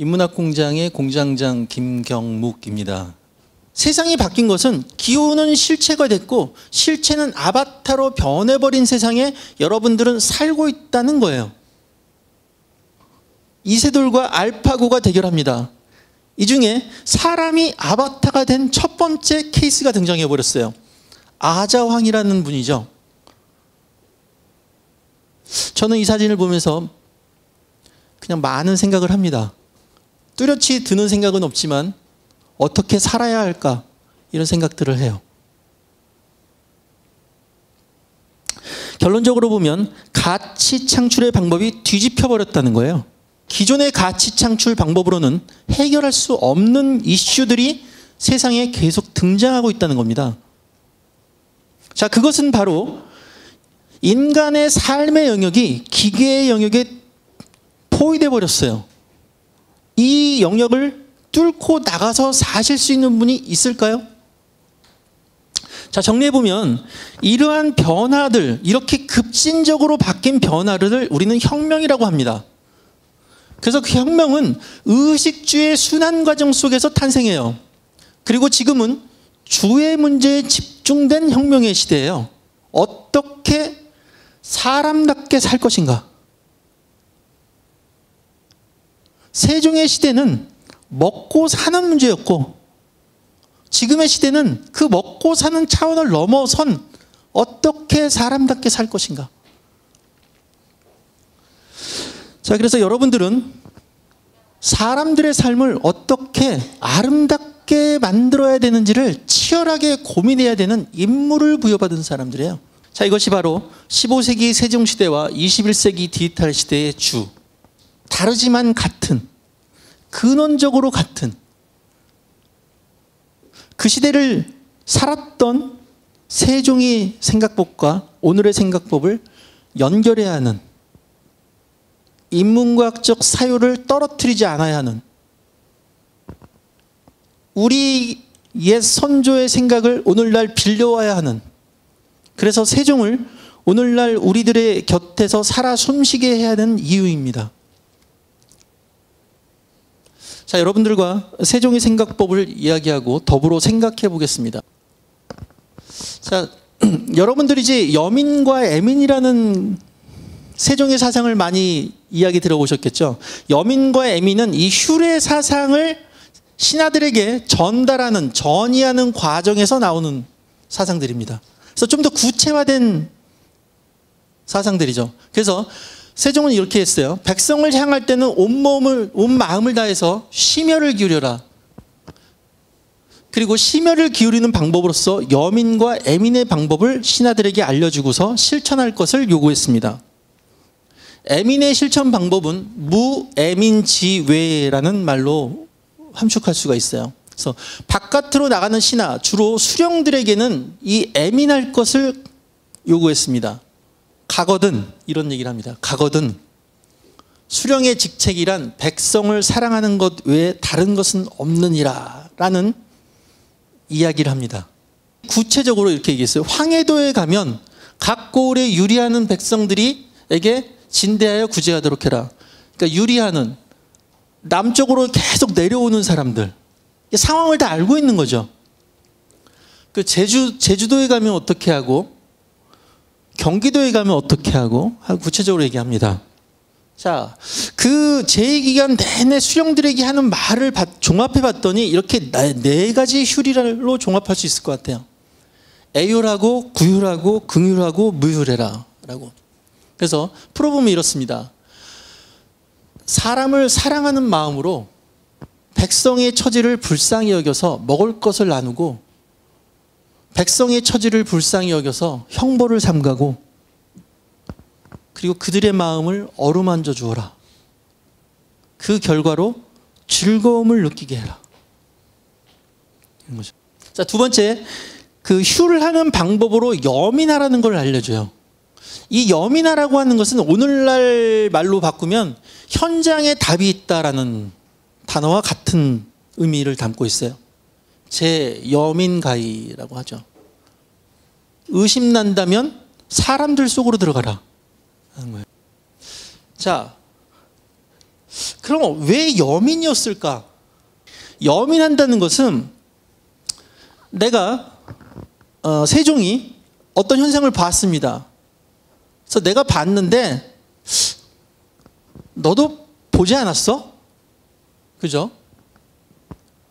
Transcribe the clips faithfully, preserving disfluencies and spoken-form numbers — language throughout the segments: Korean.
인문학 공장의 공장장 김경묵입니다. 세상이 바뀐 것은 기호는 실체가 됐고 실체는 아바타로 변해버린 세상에 여러분들은 살고 있다는 거예요. 이세돌과 알파고가 대결합니다. 이 중에 사람이 아바타가 된 첫 번째 케이스가 등장해버렸어요. 아자황이라는 분이죠. 저는 이 사진을 보면서 그냥 많은 생각을 합니다. 뚜렷이 드는 생각은 없지만 어떻게 살아야 할까 이런 생각들을 해요. 결론적으로 보면 가치 창출의 방법이 뒤집혀버렸다는 거예요. 기존의 가치 창출 방법으로는 해결할 수 없는 이슈들이 세상에 계속 등장하고 있다는 겁니다. 자, 그것은 바로 인간의 삶의 영역이 기계의 영역에 포위돼 버렸어요. 이 영역을 뚫고 나가서 사실 수 있는 분이 있을까요? 자, 정리해보면 이러한 변화들, 이렇게 급진적으로 바뀐 변화를 우리는 혁명이라고 합니다. 그래서 그 혁명은 의식주의 순환 과정 속에서 탄생해요. 그리고 지금은 주의 문제에 집중된 혁명의 시대예요. 어떻게 사람답게 살 것인가? 세종의 시대는 먹고 사는 문제였고 지금의 시대는 그 먹고 사는 차원을 넘어선 어떻게 사람답게 살 것인가? 자, 그래서 여러분들은 사람들의 삶을 어떻게 아름답게 만들어야 되는지를 치열하게 고민해야 되는 임무를 부여받은 사람들이에요. 자, 이것이 바로 십오 세기 세종시대와 이십일 세기 디지털 시대의 주, 다르지만 같은, 근원적으로 같은 그 시대를 살았던 세종의 생각법과 오늘의 생각법을 연결해야 하는, 인문과학적 사유를 떨어뜨리지 않아야 하는, 우리 옛 선조의 생각을 오늘날 빌려와야 하는, 그래서 세종을 오늘날 우리들의 곁에서 살아 숨쉬게 해야 하는 이유입니다. 자, 여러분들과 세종의 생각법을 이야기하고 더불어 생각해 보겠습니다. 자, 여러분들이 이제 여민과 애민이라는 세종의 사상을 많이 이야기 들어보셨겠죠. 여민과 애민은 이 휴례 사상을 신하들에게 전달하는, 전이하는 과정에서 나오는 사상들입니다. 그래서 좀 더 구체화된 사상들이죠. 그래서 세종은 이렇게 했어요. 백성을 향할 때는 온몸을, 온 마음을 다해서 심혈을 기울여라. 그리고 심혈을 기울이는 방법으로서 여민과 애민의 방법을 신하들에게 알려주고서 실천할 것을 요구했습니다. 애민의 실천 방법은 무애민지외라는 말로 함축할 수가 있어요. 그래서 바깥으로 나가는 신하, 주로 수령들에게는 이 애민할 것을 요구했습니다. 가거든, 이런 얘기를 합니다. 가거든 수령의 직책이란 백성을 사랑하는 것 외에 다른 것은 없느니라 라는 이야기를 합니다. 구체적으로 이렇게 얘기했어요. 황해도에 가면 각 고을에 유리하는 백성들이에게 진대하여 구제하도록 해라. 그러니까 유리하는, 남쪽으로 계속 내려오는 사람들, 상황을 다 알고 있는 거죠. 그 제주, 제주도에 가면 어떻게 하고, 경기도에 가면 어떻게 하고, 구체적으로 얘기합니다. 자, 그 재해기간 내내 수령들에게 하는 말을 종합해 봤더니 이렇게 네 가지 휴리로 종합할 수 있을 것 같아요. 애율하고 구율하고 긍율하고 무율해라 라고. 그래서 풀어보면 이렇습니다. 사람을 사랑하는 마음으로 백성의 처지를 불쌍히 여겨서 먹을 것을 나누고, 백성의 처지를 불쌍히 여겨서 형벌을 삼가고, 그리고 그들의 마음을 어루만져 주어라. 그 결과로 즐거움을 느끼게 해라. 이런 거죠. 자, 두 번째, 그 휴를 하는 방법으로 여민하라는 걸 알려줘요. 이 여민하라고 하는 것은 오늘날 말로 바꾸면 현장에 답이 있다라는 단어와 같은 의미를 담고 있어요. 제 여민가이라고 하죠. 의심난다면 사람들 속으로 들어가라 하는 거예요. 자, 그럼 왜 여민이었을까? 여민한다는 것은 내가 어, 세종이 어떤 현상을 봤습니다. 그래서 내가 봤는데 너도 보지 않았어? 그죠?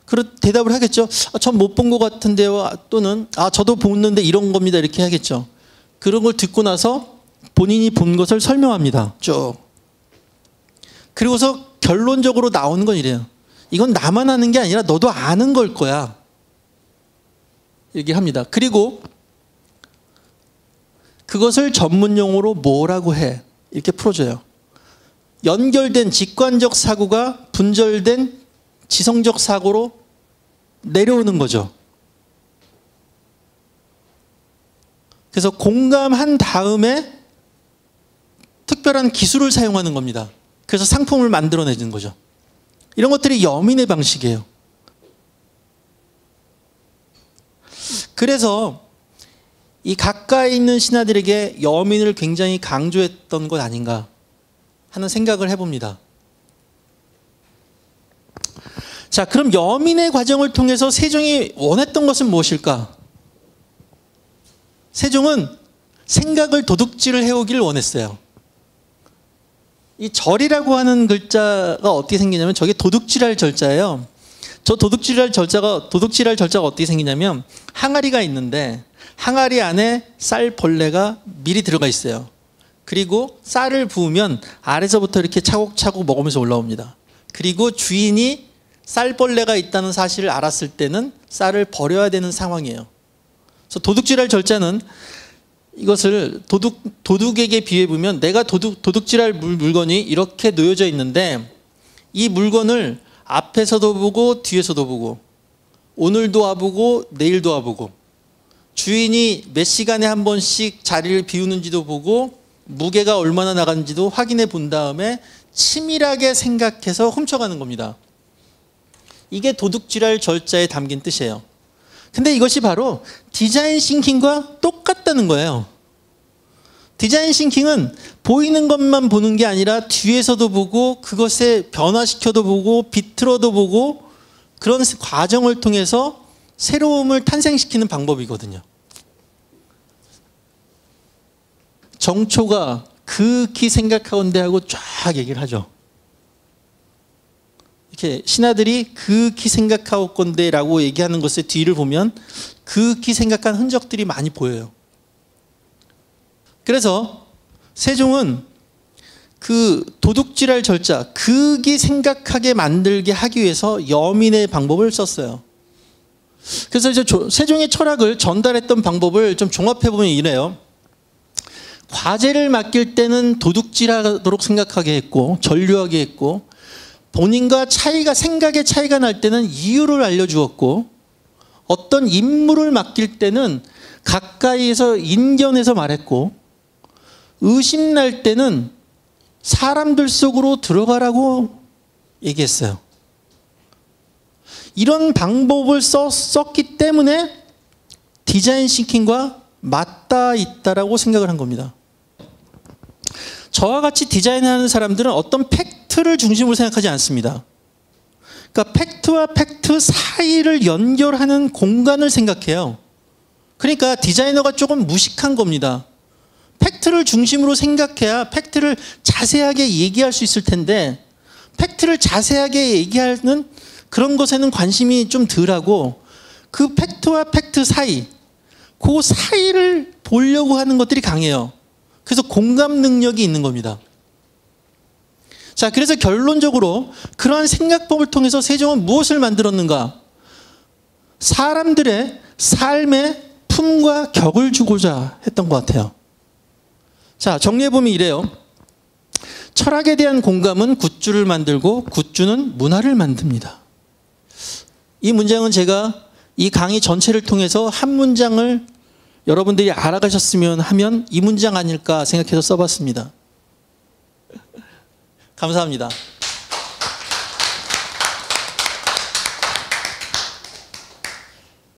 그렇 대답을 하겠죠. 아, 전 못 본 것 같은데요. 또는 아 저도 보는데 이런 겁니다. 이렇게 하겠죠. 그런 걸 듣고 나서 본인이 본 것을 설명합니다. 쭉. 그리고서 결론적으로 나오는 건 이래요. 이건 나만 아는 게 아니라 너도 아는 걸 거야. 얘기합니다. 그리고 그것을 전문용어로 뭐라고 해? 이렇게 풀어줘요. 연결된 직관적 사고가 분절된 지성적 사고로 내려오는 거죠. 그래서 공감한 다음에 특별한 기술을 사용하는 겁니다. 그래서 상품을 만들어내는 거죠. 이런 것들이 여민의 방식이에요. 그래서 이 가까이 있는 신하들에게 여민을 굉장히 강조했던 것 아닌가 하는 생각을 해봅니다. 자, 그럼 여민의 과정을 통해서 세종이 원했던 것은 무엇일까? 세종은 생각을 도둑질을 해오기를 원했어요. 이 절이라고 하는 글자가 어떻게 생기냐면 저게 도둑질할 절자예요. 저 도둑질할 절자가 도둑질할 절자가 어떻게 생기냐면 항아리가 있는데 항아리 안에 쌀벌레가 미리 들어가 있어요. 그리고 쌀을 부으면 아래서부터 이렇게 차곡차곡 먹으면서 올라옵니다. 그리고 주인이 쌀벌레가 있다는 사실을 알았을 때는 쌀을 버려야 되는 상황이에요. 그래서 도둑질할 절자는 이것을 도둑, 도둑에게 비유해 보면 내가 도둑, 도둑질할 물, 물건이 이렇게 놓여져 있는데 이 물건을 앞에서도 보고 뒤에서도 보고 오늘도 와보고 내일도 와보고 주인이 몇 시간에 한 번씩 자리를 비우는지도 보고 무게가 얼마나 나가는지도 확인해 본 다음에 치밀하게 생각해서 훔쳐가는 겁니다. 이게 도둑질할 절자에 담긴 뜻이에요. 근데 이것이 바로 디자인 싱킹과 똑같다는 거예요. 디자인 싱킹은 보이는 것만 보는 게 아니라 뒤에서도 보고 그것에 변화시켜도 보고 비틀어도 보고 그런 과정을 통해서 새로움을 탄생시키는 방법이거든요. 정초가 극히 생각하건대 하고 쫙 얘기를 하죠. 이렇게 신하들이 극히 생각하건대 라고 얘기하는 것의 뒤를 보면 극히 생각한 흔적들이 많이 보여요. 그래서 세종은 그 도둑질할 절자, 극이 생각하게 만들게 하기 위해서 여민의 방법을 썼어요. 그래서 이제 세종의 철학을 전달했던 방법을 좀 종합해보면 이래요. 과제를 맡길 때는 도둑질하도록 생각하게 했고 전류하게 했고 본인과 차이가 생각의 차이가 날 때는 이유를 알려주었고 어떤 임무를 맡길 때는 가까이에서 인견해서 말했고 의심날 때는 사람들 속으로 들어가라고 얘기했어요. 이런 방법을 써, 썼기 때문에 디자인 싱킹과 맞닿아 있다라고 생각을 한 겁니다. 저와 같이 디자인하는 사람들은 어떤 팩트를 중심으로 생각하지 않습니다. 그러니까 팩트와 팩트 사이를 연결하는 공간을 생각해요. 그러니까 디자이너가 조금 무식한 겁니다. 팩트를 중심으로 생각해야 팩트를 자세하게 얘기할 수 있을 텐데 팩트를 자세하게 얘기하는 그런 것에는 관심이 좀 덜하고 그 팩트와 팩트 사이 그 사이를 보려고 하는 것들이 강해요. 그래서 공감 능력이 있는 겁니다. 자, 그래서 결론적으로 그러한 생각법을 통해서 세종은 무엇을 만들었는가? 사람들의 삶에 품과 격을 주고자 했던 것 같아요. 자, 정리해보면 이래요. 철학에 대한 공감은 굿주를 만들고 굿주는 문화를 만듭니다. 이 문장은 제가 이 강의 전체를 통해서 한 문장을 여러분들이 알아가셨으면 하면 이 문장 아닐까 생각해서 써봤습니다. 감사합니다.